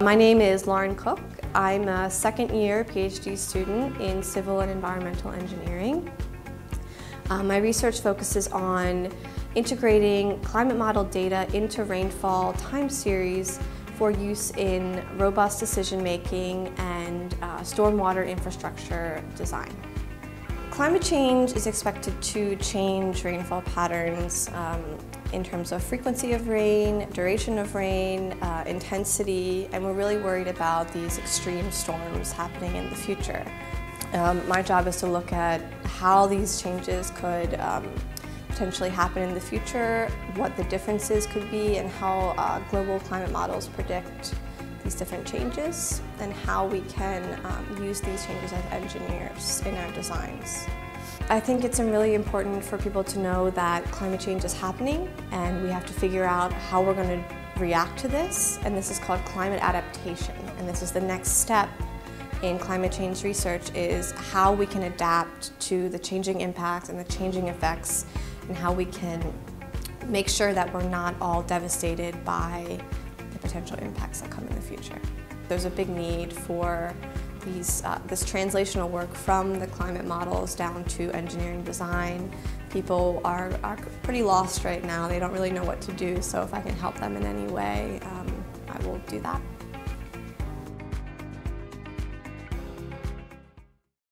My name is Lauren Cook. I'm a second-year PhD student in civil and environmental engineering. My research focuses on integrating climate model data into rainfall time series for use in robust decision-making and stormwater infrastructure design. Climate change is expected to change rainfall patterns in terms of frequency of rain, duration of rain, intensity, and we're really worried about these extreme storms happening in the future. My job is to look at how these changes could potentially happen in the future, what the differences could be, and how global climate models predict these different changes and how we can use these changes as engineers in our designs. I think it's really important for people to know that climate change is happening and we have to figure out how we're going to react to this, and this is called climate adaptation, and this is the next step in climate change research, is how we can adapt to the changing impacts and the changing effects and how we can make sure that we're not all devastated by potential impacts that come in the future. There's a big need for this translational work from the climate models down to engineering design. People are pretty lost right now. They don't really know what to do, so if I can help them in any way, I will do that.